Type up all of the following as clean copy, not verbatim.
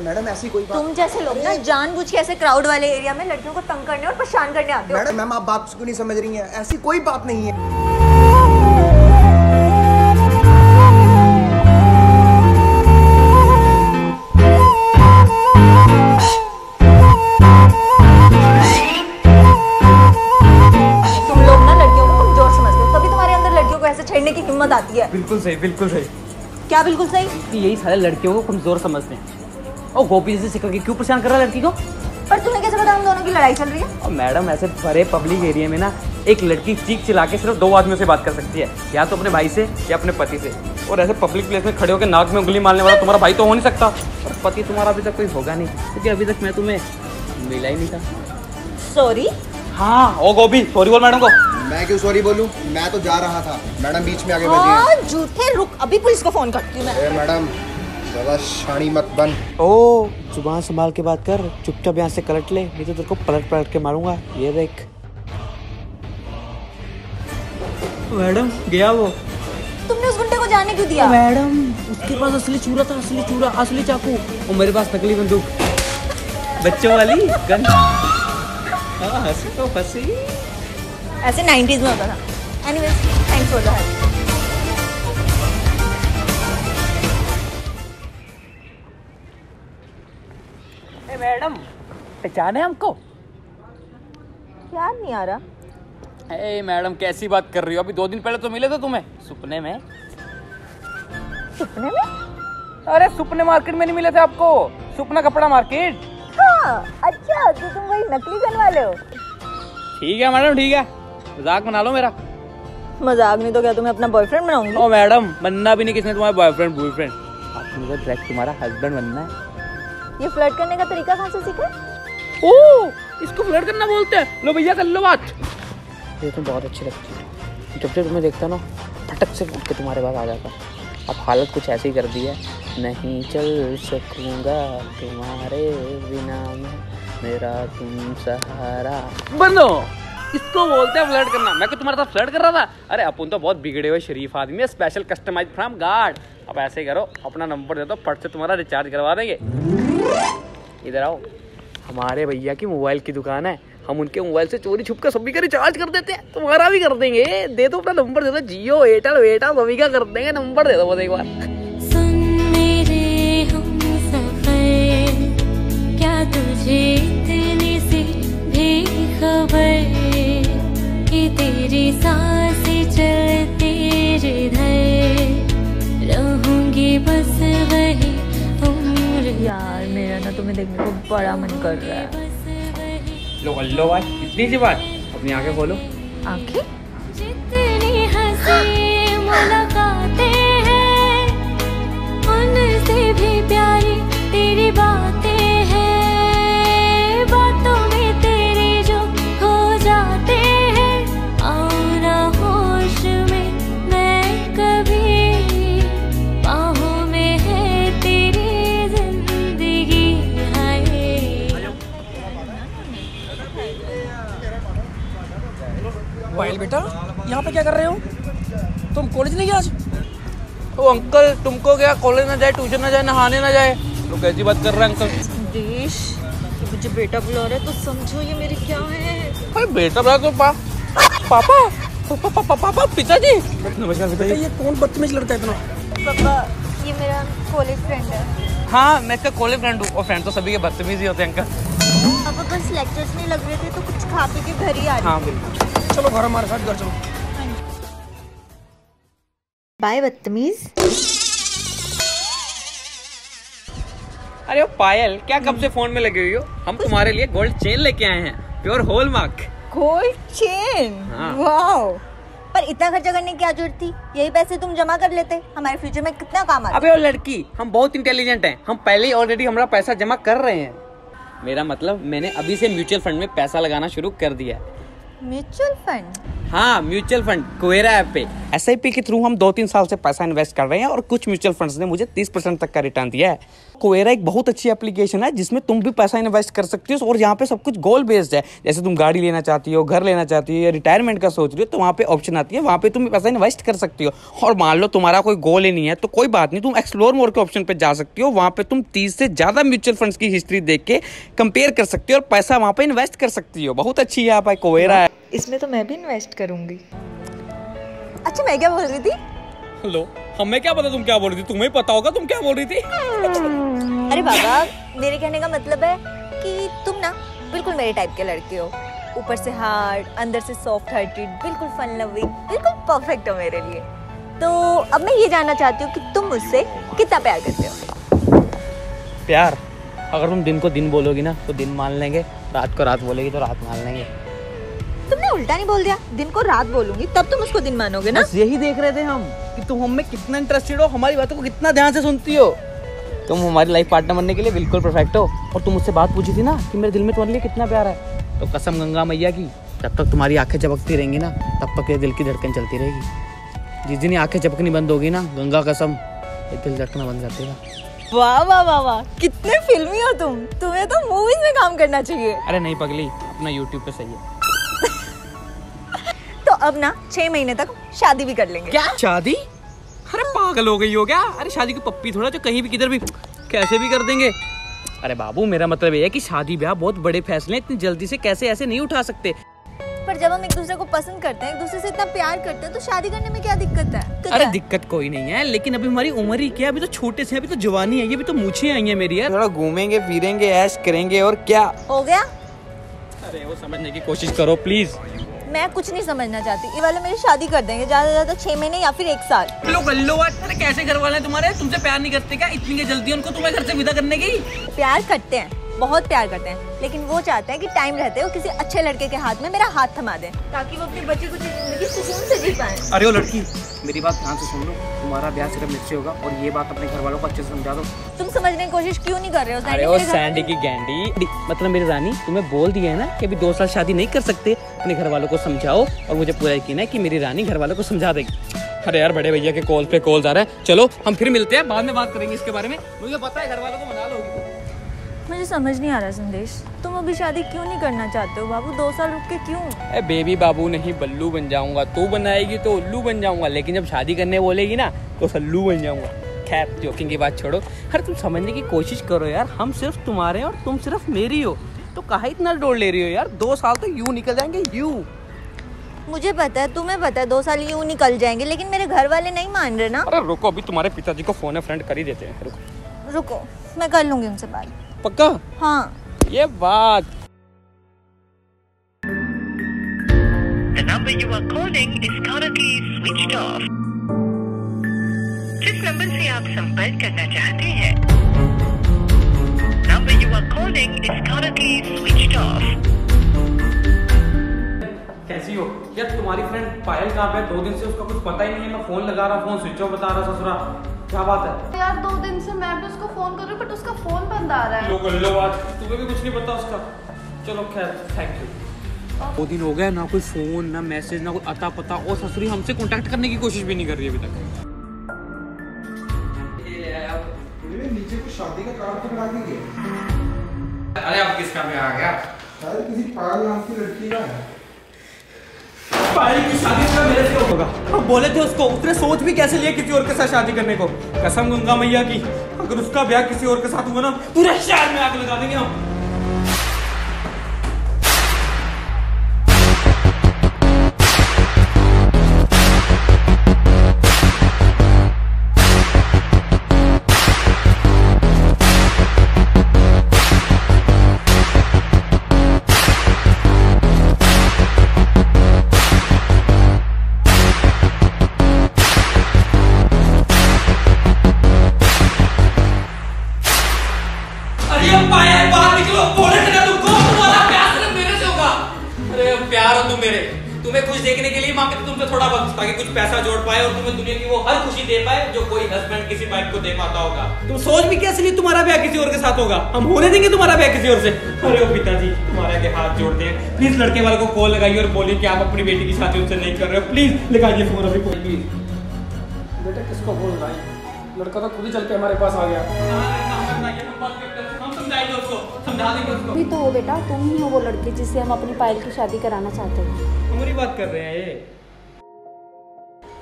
Madam ऐसी कोई बात, तुम जैसे लोग ना जानबूझ के ऐसे क्राउड वाले एरिया में लड़कियों को तंग करने और परेशान करने आते हो। मैडम मैम आप बात क्यों नहीं समझ रही हैं, ऐसी कोई बात नहीं है। तुम लोग ना लड़कियों को कमजोर समझते हो, तभी तुम्हारे अंदर लड़कियों को ऐसे छेड़ने की हिम्मत आती है। बिल्कुल सही, बिल्कुल सही। क्या बिल्कुल सही? यही सारे लड़कियों को कमजोर समझते हैं। और गोपी जैसे सिक्का क्यों परेशान कर रहा है लड़की को? पर तुम्हें कैसे पता हम दोनों की लड़ाई चल रही है? और मैडम ऐसे बड़े पब्लिक एरिया में ना एक लड़की चीख चिल्ला के सिर्फ दो आदमियों से बात कर सकती है, या तो अपने भाई से या अपने पति से। और ऐसे पब्लिक प्लेस में खड़े होकर नाक में उंगली मारने वाला तुम्हारा भाई तो हो नहीं सकता, और पति तुम्हारा अभी तक कोई होगा नहीं, क्योंकि अभी तक मैं तुम्हें मिला ही नहीं था। सॉरी? हाँ ओ गोपी सॉरी बोल मैडम को। मैं क्यों सॉरी बोलूं, मैं तो जा रहा था, मैडम बीच में आगे बैठी है। झूठे, रुक अभी पुलिस को फोन करती हूं मैं। मैडम ज़रा शानी मत बन। ओ जुबान संभाल के बात कर, चुपचाप यहाँ से कलट ले, नहीं तो तेरे को पलट पलट के मारूंगा। ये देख मैडम गया वो। तुमने उस गुंडे को जाने क्यों दिया? मैडम उसके पास असली चूरा था, असली चूरा, असली चाकू, और मेरे पास नकली बंदूक, बच्चों वाली गन। हंसी तो फंसी, ऐसे 90s में होता था। Anyways thanks for the help. Madam पहचाने हमको? याद नहीं आ रहा। ए मैडम कैसी बात कर रही हो, अभी 2 दिन पहले तो मिले थे तुम्हें सपने में। सपने में? अरे सपने मार्केट में नहीं मिले थे आपको, सपना कपड़ा मार्केट। हाँ, अच्छा तो तुम वही नकली गन वाले हो। ठीक है मैडम ठीक है, मजाक बना लो मेरा। मजाक नहीं तो क्या तुम्हें अपना बॉयफ्रेंड बनाऊंगी? ओ मैडम बनना भी नहीं किसने तुम्हारा बॉयफ्रेंड बॉयफ्रेंड, आप मुझे डायरेक्ट तुम्हारा हस्बैंड बनना है। ये फ्लर्ट करने का तरीका कहाँ से सीखा? ओह इसको फ्लर्ट करना बोलते हैं। लो भैया कर लो बात। ये तुम बहुत अच्छी लगती हो, जब से तुम्हें देखता ना फटक से उठ के तुम्हारे पास आ जाता। अब हालत कुछ ऐसी कर दी है, नहीं चल सकूंगा तुम्हारे बिना मैं, मेरा तुम सहारा बनो। इसको बोलते हैं फ्लर्ट करना। मैं तुम्हारे साथ फ्लर्ट कर रहा था? अरे अपन तो बहुत बिगड़े हुए शरीफ आदमी है, स्पेशल कस्टमाइज फ्रॉम गार्ड। अब ऐसे करो अपना नंबर दे दो, फट से तुम्हारा रिचार्ज करवा देंगे। इधर आओ, हमारे भैया की मोबाइल की दुकान है, हम उनके मोबाइल से चोरी छुपकर सभी का रिचार्ज कर देते हैं, तुम्हारा भी कर देंगे। दे दो अपना नंबर, दे दो जियो एयरटेल वेटा सभी का कर देंगे, नंबर दे दो बस एक बार। यार मेरा ना तुम्हें देखने को बड़ा मन कर रहा है। लो अल्लो भाई इतनी सी बात, अपनी आंखें खोलो। आंखें? जितनी हंसी मुलाकातें हैं, उनसे भी प्यारी तेरी बातें हैं, बातों में तेरे जो हो जाते हैं, आना होश में मैं कभी, पायल बेटा यहाँ पे क्या कर रहे हो तुम? कॉलेज नहीं गया आज? ओ अंकल तुमको क्या कॉलेज ना जाए, ट्यूशन ना जाए, नहाने ना जाए, तो कैसी बात कर रहे हैं अंकल? संदेश मुझे बेटा बुला रहा है तो समझो ये मेरी क्या है। अरे बेटा बुला तो पापा पिताजी। नमस्कार बेटा, ये कौन बदतमीज लड़का है इतना? पापा ये मेरा कॉलेज फ्रेंड है। हाँ मैं इसका कॉलेज फ्रेंड हूँ, और फ्रेंड तो सभी के बदतमीज ही होते हैं अंकल। पापा बस लेक्चर्स में लग रहे थे तो कुछ खा पी के घर ही आ रहे। हाँ बिल्कुल, चलो घर हमारे साथ घर चलो। बाय बदतमीज। अरे ओ पायल क्या कब से फोन में लगी हुई हो? हम तुम्हारे लिए गोल्ड चेन लेके आए हैं, प्योर हॉलमार्क गोल्ड चेन। हाँ। वाओ पर इतना खर्चा करने की क्या जरूरत थी, यही पैसे तुम जमा कर लेते, हमारे फ्यूचर में कितना काम आता। अबे ओ लड़की हम बहुत इंटेलिजेंट हैं, हम पहले ही ऑलरेडी हमारा पैसा जमा कर रहे हैं। मेरा मतलब मैंने अभी से म्यूचुअल फंड में पैसा लगाना शुरू कर दिया है। Mutual fund? हाँ, म्यूचुअल फंड कुवेरा ऐप पे SIP के थ्रू हम 2-3 साल से पैसा इन्वेस्ट कर रहे हैं और कुछ म्यूचुअल फंड्स ने मुझे 30% तक का रिटर्न दिया है। कुवेरा एक बहुत अच्छी एप्लीकेशन है जिसमें तुम भी पैसा इन्वेस्ट कर सकते हो और यहाँ पे सब कुछ गोल बेस्ड है। जैसे तुम गाड़ी लेना चाहती हो, घर लेना चाहती हो या रिटायरमेंट का सोच रही हो तो वहाँ पे ऑप्शन आती है, वहाँ पे तुम पैसा इन्वेस्ट कर सकती हो। और मान लो तुम्हारा कोई गोल ही नहीं है तो कोई बात नहीं, तुम एक्सप्लोर मोर के ऑप्शन पर जा सकती हो। वहाँ पे तुम 30 से ज़्यादा म्यूचुअल फंड्स की हिस्ट्री देख के कंपेयर कर सकती हो और पैसा वहाँ पर इन्वेस्ट कर सकती हो। बहुत अच्छी ऐप है कुवेरा। इसमें तो मैं भी इन्वेस्ट करूँगी। अच्छा, मैं क्या बोल रही थी? हेलो, हमें क्या पता तुम क्या बोल रही थी, तुम्हें पता होगा तुम क्या बोल रही थी। अरे बाबा, मेरे कहने का मतलब है कि तुम ना बिल्कुल मेरे टाइप के लड़के हो। ऊपर से हार्ड, अंदर से सॉफ्ट हार्टेड, बिल्कुल फन लविंग, बिल्कुल परफेक्ट हो मेरे लिए। तो अब मैं ये जानना चाहती हूँ कि तुम मुझसे कितना प्यार करते हो। प्यार? अगर तुम दिन को दिन बोलोगी ना तो दिन मान लेंगे, रात को रात बोलेगी तो रात मान लेंगे। तुमने उल्टा नहीं बोल दिया, दिन को रात बोलूंगी तब तुम उसको दिन मानोगे ना। बस यही देख रहे थे हम कि तुम हमें कितना इंटरेस्टेड हो, हमारी बातों को कितना ध्यान से सुनती हो। तुम हमारी लाइफ पार्टनर बनने के लिए बिल्कुल परफेक्ट हो। और तुम मुझसे बात पूछी थी ना कि मेरे दिल में तुम्हारे लिए कितना प्यार है, तो कसम गंगा मैया की, जब तक तुम्हारी आँखें झपकती रहेंगी ना तब तक ये दिल की धड़कन चलती रहेगी। जिस दिन आँखें झपकनी बंद होगी ना, गंगा कसम, ये दिल धड़कना बंद कर देगा। वाह वाह वाह वाह, कितने फिल्मी हो तुम, तुम्हें तो मूवीज में काम करना चाहिए। अरे नहीं पगली, अपना यूट्यूब पे सही है। अब ना 6 महीने तक शादी भी कर लेंगे। क्या शादी? अरे पागल हो गई हो क्या? अरे शादी को पप्पी थोड़ा, जो कहीं भी किधर भी कैसे भी कर देंगे। अरे बाबू, मेरा मतलब ये है कि शादी ब्याह बहुत बड़े फैसले इतनी जल्दी से कैसे ऐसे नहीं उठा सकते। पर जब हम एक दूसरे को पसंद करते हैं, एक दूसरे से इतना प्यार करते हैं तो शादी करने में क्या दिक्कत है? अरे दिक्कत कोई नहीं है, लेकिन अभी हमारी उम्र ही क्या, अभी तो छोटे से, अभी तो जवानी है, ये भी तो मूछें आई है मेरी। थोड़ा घूमेंगे फिरेंगे, ऐश करेंगे और क्या हो गया। अरे वो समझने की कोशिश करो प्लीज। मैं कुछ नहीं समझना चाहती, ये वाले मेरी शादी कर देंगे ज्यादा से ज्यादा 6 महीने या फिर 1 साल। गल्लो बात, अरे कैसे घर वाले तुम्हारे तुमसे प्यार नहीं करते क्या? इतनी की जल्दी उनको तुम्हें घर से विदा करने की? प्यार करते हैं, बहुत प्यार करते हैं, लेकिन वो चाहते हैं कि टाइम रहते हो किसी अच्छे लड़के के हाथ में मेरा हाथ थमा दें ताकि वो अपने बच्चे को जिंदगी सुकून से जी पाए। अरे वो लड़की, मेरी बात ध्यान से सुन लो, तुम्हारा ब्याह सिर्फ मुझसे होगा और ये बात अपने घर वालों को अच्छे से समझा दो। तुम समझने की कोशिश क्यों नहीं कर रहे हो? अरे ओ सैंडी की गैंडी, मतलब मेरी रानी, तुम्हें बोल दिया है ना कि अभी 2 साल शादी नहीं कर सकते, अपने घर वालों को समझाओ और मुझे पूरा यकीन है कि मेरी रानी घर वालों को समझा देगी। अरे यार, बड़े भैया के कॉल पे कॉल आ रहा है, चलो हम फिर मिलते हैं, बाद में बात करेंगे इसके बारे में, मुझे पता है घर वालों को मना लोगी। मुझे समझ नहीं आ रहा संदेश, तुम अभी शादी क्यों नहीं करना चाहते हो? बाबू 2 साल रुक के क्यों? ए बेबी, बाबू नहीं बल्लू बन जाऊंगा, तू बनाएगी तो उल्लू बन जाऊंगा, लेकिन जब शादी करने बोलेगी ना तो सल्लू बन जाऊंगा। खैर, जोकिंग की बात छोड़ो, अरे तुम समझने की कोशिश करो यार, हम सिर्फ तुम्हारे और तुम सिर्फ मेरी हो, तो कहा इतना डोल ले रही हो यार। 2 साल तो यूँ निकल जाएंगे यूँ। मुझे पता है, तुम्हें पता है, 2 साल यूँ निकल जाएंगे, लेकिन मेरे घर वाले नहीं मान रहे ना। अरे रुको, अभी तुम्हारे पिताजी को फोन फ्रेंड कर ही देते हैं, रुको रुको मैं कर लूँगी उनसे बात। पक्का? हाँ। ये बात। The number you are calling is currently switched off. जिस नंबर से आप संपर्क करना चाहते हैं, number you are calling is currently switched off. कैसी हो? यार तुम्हारी फ्रेंड पायल कहाँ पे? 2 दिन से उसका कुछ पता ही नहीं है, मैं फोन लगा रहा, फोन स्विच ऑफ बता रहा ससुरा, क्या बात है? यार 2 दिन से मैं भी उसको फोन कर रही हूँ बट उसका फोन बंद आ रहा है। लो आज तुम्हें भी कुछ नहीं पता उसका, चलो खैर थैंक यू। 2 दिन हो गए ना कोई फोन ना मैसेज ना कोई अता पता, और ससुरी हमसे कांटेक्ट करने की कोशिश भी नहीं कर रही अभी तक। नीचे कुछ शादी का कार्ड तो बना दीजिए। अरे अब किसका में आ गया? शायद किसी पागल नाम की लड़की का है। पायल की शादी का मेरे से होगा, हम बोले थे उसको, उसने सोच भी कैसे लिया किसी और के साथ शादी करने को। कसम गंगा मैया की, अगर उसका ब्याह किसी और के साथ हुआ ना पूरे शहर में आग लगा देंगे हम। तुम्हें खुश देखने के लिए माँ कहती तुम पे थोड़ा वक्त ताकि कुछ पैसा जोड़ पाए और तुम्हें दुनिया की वो हर खुशी दे पाए जो कोई हस्बैंड किसी वाइफ को दे पाता होगा। तुम सोच भी कैसे नहीं तुम्हारा ब्याह किसी और के साथ होगा, हम होने देंगे तुम्हारा ब्याह किसी और से। अरे पिताजी तुम्हारे आगे हाथ जोड़ते हैं, प्लीज लड़के वाले को कॉल लगाइए और बोलिए कि आप अपनी बेटी की शादी उनसे नहीं कर रहे हो, प्लीज लगाइए फोन अभी कॉल। बेटा किसको बोल रहा है, लड़का तो खुद ही चल के हमारे पास आ गया। भी तो हो बेटा, तुम ही हो वो लड़की जिससे हम अपनी पायल की शादी कराना चाहते हैं। तुम्हारी बात कर रहे हैं ये।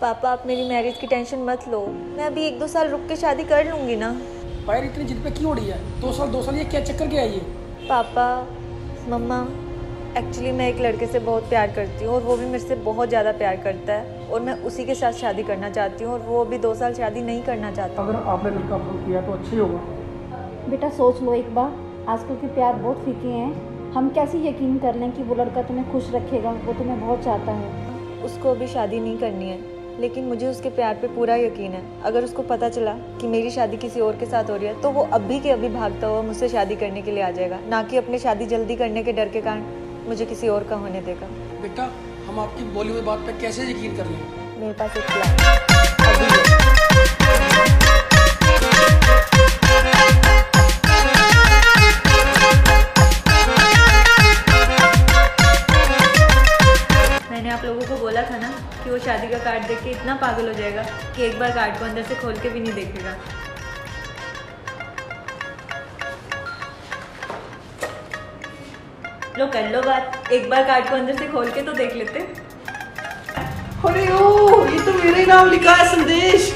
पापा आप मेरी मैरिज की टेंशन मत लो, मैं अभी 1-2 साल रुक के शादी कर लूंगी ना। पायल इतनी जिद पे क्यों उड़ी है, 2 साल ये क्या चक्कर क्या है ये? पापा मम्मा एक्चुअली मैं एक लड़के से बहुत प्यार करती हूँ और वो भी मेरे से बहुत ज़्यादा प्यार करता है और मैं उसी के साथ शादी करना चाहती हूँ और वो भी 2 साल शादी नहीं करना चाहता। अगर आपने लड़का अप्रूव किया तो अच्छा होगा। बेटा सोच लो एक बार, आजकल के प्यार बहुत फीके हैं, हम कैसे यकीन कर लें कि वो लड़का तुम्हें खुश रखेगा, वो तुम्हें बहुत चाहता है। उसको अभी शादी नहीं करनी है लेकिन मुझे उसके प्यार पे पूरा यकीन है। अगर उसको पता चला कि मेरी शादी किसी और के साथ हो रही है तो वो अभी के अभी भागता हुआ मुझसे शादी करने के लिए आ जाएगा, ना कि अपनी शादी जल्दी करने के डर के कारण मुझे किसी और का होने देगा। बेटा हम आपकी बोली हुई बात पर कैसे यकीन कर लें? मेरे पास एक प्लान। आप लोगों को बोला था ना कि वो शादी का कार्ड देख के इतना पागल हो जाएगा कि एक बार कार्ड को अंदर से खोल के भी नहीं देखेगा। लो कर लो बात, एक बार कार्ड को अंदर से खोल के तो देख लेते। अरे ओ, ये तो मेरा ही नाम लिखा है संदेश।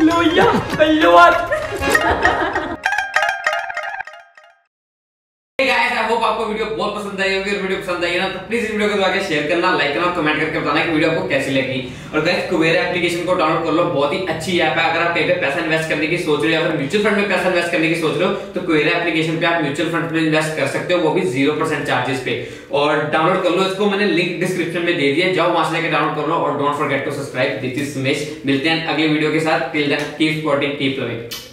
लोहिया लोहिया। आपको वीडियो बहुत पसंद आई होगी और वीडियो पसंद आई ना तो प्लीज इस वीडियो को आगे शेयर करना, लाइक करना और कमेंट करके बताना कि वीडियो आपको कैसी लगी। और गाइस कुवेरा एप्लीकेशन को डाउनलोड कर लो, बहुत ही अच्छी ऐप है। अगर आप कहीं पे पैसा इन्वेस्ट करने की सोच रहे हो या फिर म्यूचुअल फंड में पैसा इन्वेस्ट करने की सोच रहे हो तो कुवेरा एप्लीकेशन पे आप म्यूचुअल फंड में इन्वेस्ट कर सकते हो, वो भी 0% चार्जेस पे। और डाउनलोड कर लो इसको, मैंने लिंक डिस्क्रिप्शन में दे दिया, जाओ वहां से लेकर डाउनलोड कर लो। और don't forget to subscribe. This is Sumesh, मिलते हैं अगले वीडियो के साथ। Till then keep supporting, keep loving.